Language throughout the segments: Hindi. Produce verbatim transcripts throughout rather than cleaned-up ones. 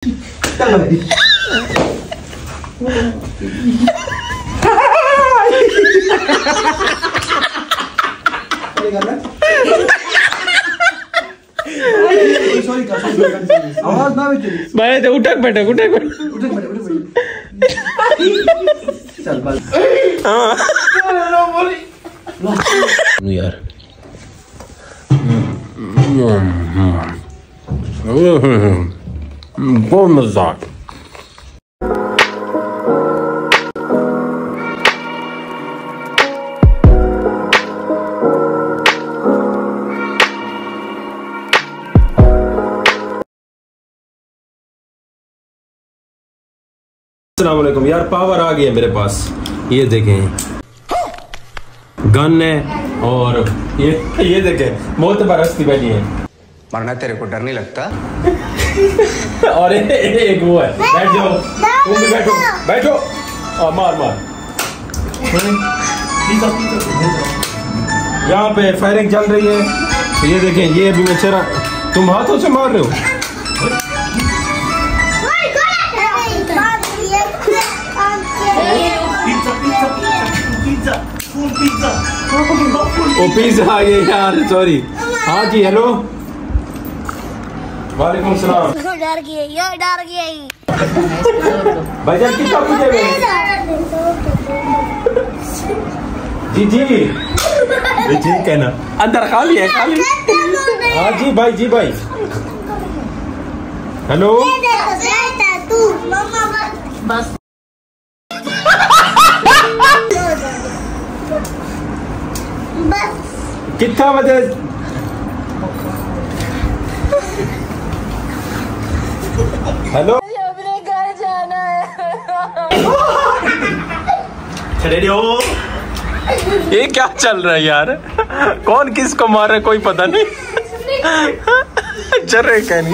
उठक बैठक उठक यार बहुत मजा आ गया। अस्सलामुअलैकुम यार, पावर आ गई है मेरे पास। ये देखें गन है और ये ये देखें बहुत बरसती बैठी है। मरना तेरे को डर नहीं लगता? और ए, ए, एक वो है। बैठ जाओ, तुम भी बैठो बैठो और मार मार। यहाँ पे फायरिंग चल रही है। ये देखें, ये भी बेचारा, तुम हाथों से मार रहे हो। ओ पिज़्ज़ा आ गया यार, सॉरी। हाँ जी, हेलो, वालेकुम सलाम। डर गई ये, डर गई भाईजान। कितना पूछे जी जी जी कहना अंदर खाली है, खाली। हाँ जी भाई, जी भाई, हेलो। बस कितना बजे? हेलो, अपने घर जाना है। ये क्या चल रहा है यार? कौन किसको मार रहा है कोई पता नहीं। चल रहे कहनी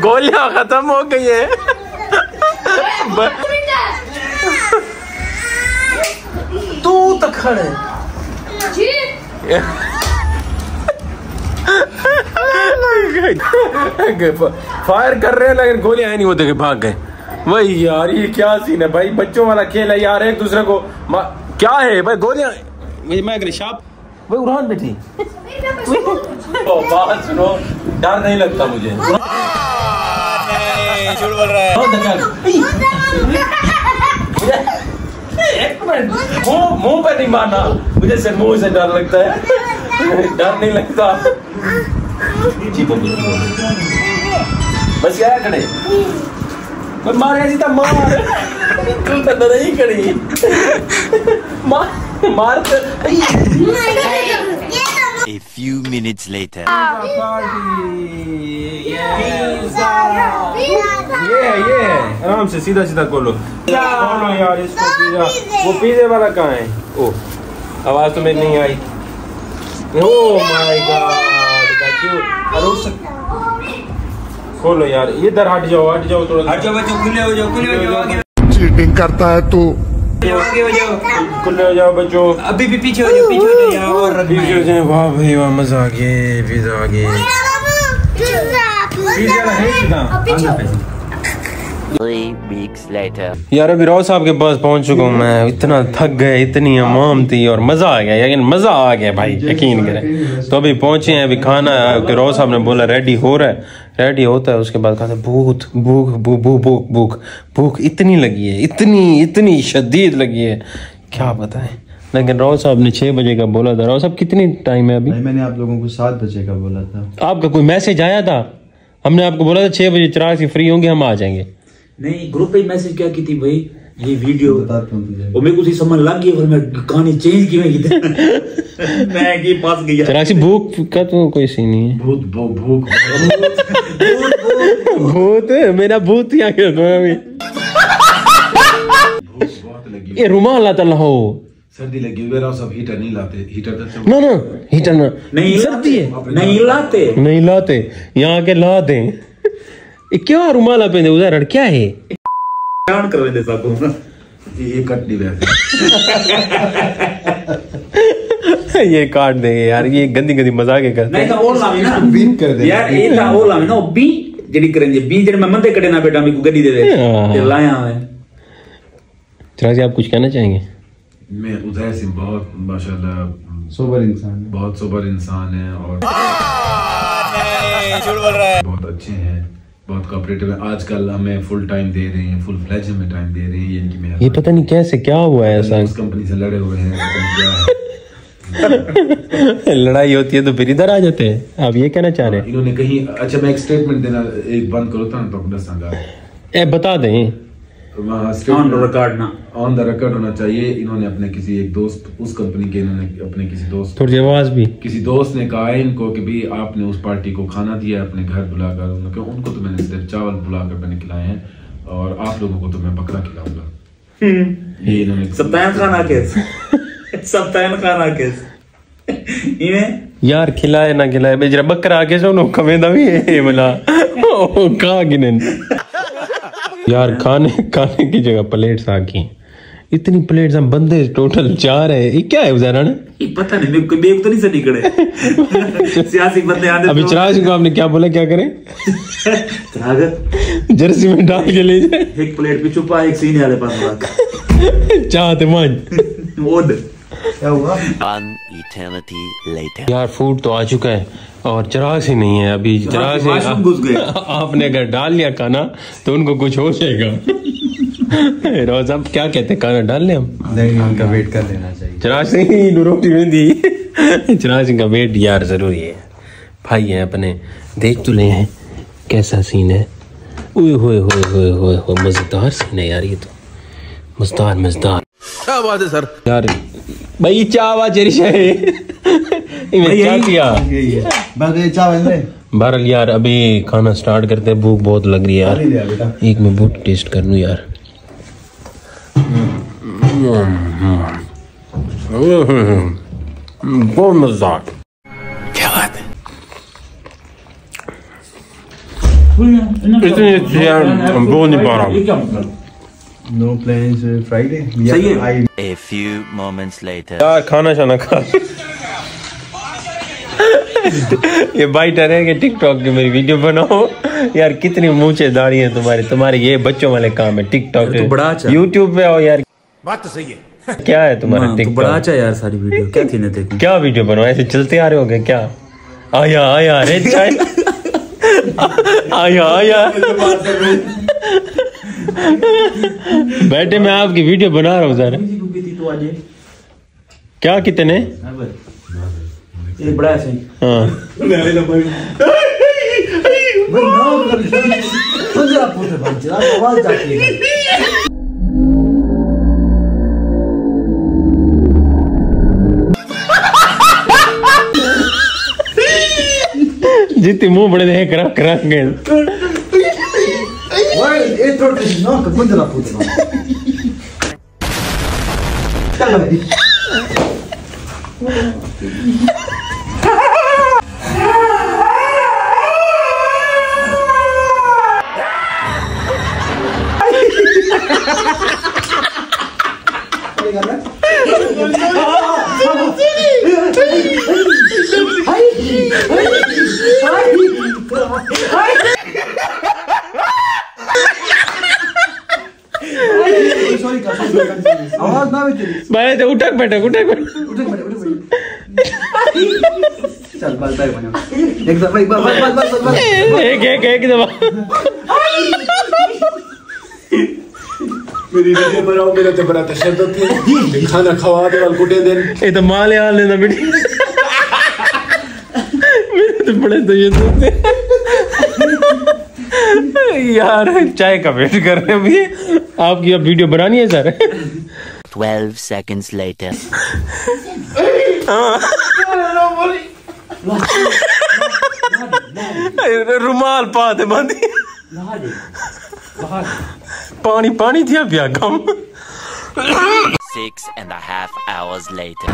गोलियां खत्म हो गई है। तू तो खड़े फायर कर रहे हैं लेकिन गोलियां आई नहीं, होते भाग गए। वही यार, ये क्या सीन है भाई? बच्चों वाला खेल है यार, एक दूसरे को क्या है भाई? गोलियां मैं शाप भाई उड़ान बैठी। बात सुनो, डर नहीं लगता मुझे। झूठ बोल रहा है। मुंह मुंह पर नहीं माना, मुझे सिर्फ मुंह से डर लगता है, डर नहीं लगता। बस क्या खड़े कोई मारे जी तो मार, तू तो डर ही खड़ी। मार मार A few minutes later. आराम से सीधा सीधा खोलो यार इसको। पिज़्ज़ा, वो पिज़्ज़ा वाला कहाँ है? ओ, आवाज तो मेरी नहीं आई। ओह माय गॉड, खोलो यार। ये इधर हट जाओ, हट जाओ थोड़ा, हट जाओ, खुले हो जाओ, खुले हो जाओ। चीटिंग करता है तू। आगे हो जाओ, खुले हो जाओ बच्चों। अभी भी पीछे हो जाओ, पीछे हो जाओ और पीछे हो जाए। वाह भाई वाह, मजा आ गया। पिज़्ज़ा आ गया, पिज़्ज़ा है कितना। यार अभी राव साहब के पास पहुंच चुका हूँ मैं। इतना थक गए, इतनी अमाम थी और मजा आ गया। यकीन मजा आ गया भाई, यकीन करें। तो अभी पहुंचे हैं, अभी खाना राव साहब ने बोला रेडी हो रहा है, रेडी होता है उसके बाद खाते। भूख भूख भूख भूख भूख भूख इतनी लगी है, इतनी इतनी शदीद लगी है, क्या बताएं। लेकिन राव साहब ने छह बजे का बोला था। राव साहब कितनी टाइम है अभी? मैंने आप लोगों को सात बजे का बोला था। आपका कोई मैसेज आया था? हमने आपको बोला था छह बजे चिराग से फ्री होंगे, हम आ जाएंगे। नहीं, ग्रुप पे मैसेज क्या की थी भाई, ये वीडियो वो मेरे को थी समझ लग गई, और मैं कहानी चेंज की मैं मैं की पास गया। चिराग से भूख का तो कोई सीन नहीं है। भूत भूख भूख भूत भूत मेरा भूत यहां के अभी भूख बहुत लगी। ये रुमाल लाता लाओ, सर्दी लगी हुई। राव साहब हीटर नहीं लाते, हीटर तो ना ना हीटर ना नहीं, सर्दी है नहीं लाते, नहीं लाते यहाँ के ला दे। क्या रुमाला पे उदाहरण क्या है? कर दे ये कट नहीं ये काट देंगे यार, ये गंदी गंदी मजाक कर। नहीं तो और लावे ना, बीप कर दे यार। ये था और लावे ना, बीप जेडी करंजे बी जेड मैं मंदे कड़े ना बेटा मेरे को गड्डी दे दे ते लाया है। चला जी आप कुछ कहना चाहेंगे? मैं उदय सिंह बहुत माशाल्लाह सोबर इंसान है, बहुत सोबर इंसान है और झूठ बोल रहा है, बहुत अच्छे हैं, बहुत कोऑपरेटिव है, आजकल हमें फुल टाइम दे रहे हैं, फुल फ्लैश में टाइम दे रहे हैं। ये इनकी मेहरबानी, ये पता नहीं कैसे क्या हुआ है, ऐसा इस कंपनी से लड़े हुए हैं लड़ाई होती है तो फिर इधर आ जाते हैं। आप ये कहना चाह रहे हैं इन्होंने कहीं? अच्छा मैं एक स्टेटमेंट देना, एक बंद करो था तो अपना संगा ए बता दें, ऑन रिकॉर्ड ना, ऑन द रिकॉर्ड होना चाहिए। इन्होंने अपने किसी एक दोस्त, उस कंपनी के इन्होंने अपने किसी दोस्त, थोड़ी आवाज भी, किसी दोस्त ने कहा इनको कि भाई आपने उस पार्टी को खाना दिया अपने घर बुलाकर, उनको उनको तो मैंने सिर्फ चावल बुलाकर मैंने खिलाए हैं और आप लोगों को तो मैं बकरा खिलाऊंगा। ये इन्होंने सत्ताईस खाना के सब तैन खाना केस इने यार खिलाए ना खिलाए बेजरा बकरा के सोनो कमेदा भी ए मला ओ का गिनन यार खाने खाने की जगह प्लेट्स आ की इतनी प्लेट्स हम बंदे टोटल चार है। ये क्या है उदाहरण? ये पता नहीं कोई बेवकूफ तो नहीं से निकले सियासी बंदे आते। अभी चराज को आपने क्या बोला क्या करें? चराज जर्सी में डाल के ले जाए, एक प्लेट पे छुपा, एक सीने वाले पास रख चाहते मान ओड यार। फूड तो आ चुका है और चरास ही नहीं है अभी, चरास ही आ, आपने अगर डाल लिया खाना तो उनको कुछ हो जाएगा। रोज आप क्या कहते हैं खाना डाल लें, उनका वेट कर लेना चाहिए। चरास नहीं रोटी में दी चरास का वेट यार जरूरी है। भाई है अपने देख तो ले हैं कैसा सीन है, मजेदार सीन है यार, ये तो मजेदार मजेदार क्या बात है सर यार भाई चावा बहरल यार। अभी खाना स्टार्ट करते हैं, भूख बहुत लग रही है यार। एक मैं भूख टेस्ट कर लूं यार। बहुत मजेदार क्या बात है, इतनी अच्छी यार बोल नहीं पा रहा। No plans Friday. सही है। I... A few moments later. यार खाना शाना खा ये बाइटर है कि टिकटॉक की मेरी वीडियो बनाओ यार। कितनी मूंछें दाढ़ी है तुम्हारे, तुम्हारे ये बच्चों वाले काम है टिकटॉक तो बड़ा अच्छा। यूट्यूब पे आओ यार, बात तो सही है। क्या है तुम्हारा टिकटॉक तो बड़ा अच्छा यार, सारी वीडियो क्या थी ना देखो, क्या वीडियो बनाओ ऐसे चलते आ रहे हो क्या? आया आया रे आया आया बैठे मैं आपकी वीडियो बना रहा हूँ सर। क्या कितने ये बड़ा है सही। हाँ जितने मुंह बड़े देख रख रख गए I आवाज ना भाई तो उठक बैठक उठक चल बस एक दफा एक बार बस बस बस एक एक एक दफा मेरी वीडियो बनाओ। मेरा तो बड़ा तशद्दुद है, खाना खवा दे और कुटे देन ये तो माल याल लेना बेटी। मेरे तो बड़े तशद्दुद है यार, चाय का वेट कर रहे भी आपकी। अब वीडियो बनानी है सर। twelve seconds later रुमाल पा दे बांधी, पानी पानी दिया भैया कम। six and a half hours later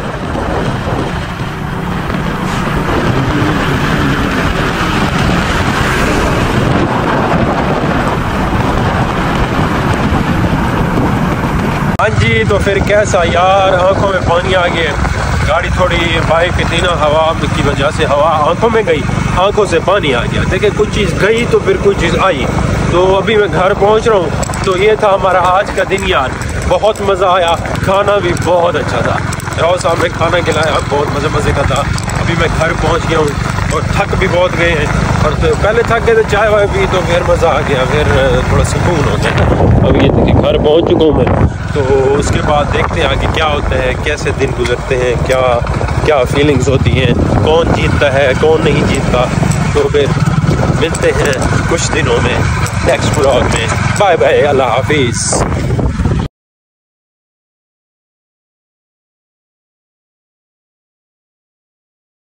हाँ जी। तो फिर कैसा यार, आंखों में पानी आ गया। गाड़ी थोड़ी बाइक इतना हवा की वजह से हवा आंखों में गई, आंखों से पानी आ गया। देखिए कुछ चीज़ गई तो फिर कुछ चीज़ आई। तो अभी मैं घर पहुंच रहा हूं। तो ये था हमारा आज का दिन यार, बहुत मज़ा आया, खाना भी बहुत अच्छा था। राव साहब ने खाना खिलाया, बहुत मज़े मज़े का था। अभी मैं घर पहुँच गया हूँ और थक भी बहुत गए हैं। और तो पहले थक गए थे, चाय वाय पी तो फिर मज़ा आ गया, फिर थोड़ा सुकून हो गया। अब ये देखिए घर पहुँच चुका हूँ मैं, तो उसके बाद देखते हैं आगे क्या होता है, कैसे दिन गुजरते हैं, क्या क्या फीलिंग्स होती हैं, कौन जीतता है कौन नहीं जीतता। तो फिर मिलते हैं कुछ दिनों में नेक्स्ट व्लॉग में। बाय बाय, अल्लाह हाफिज़।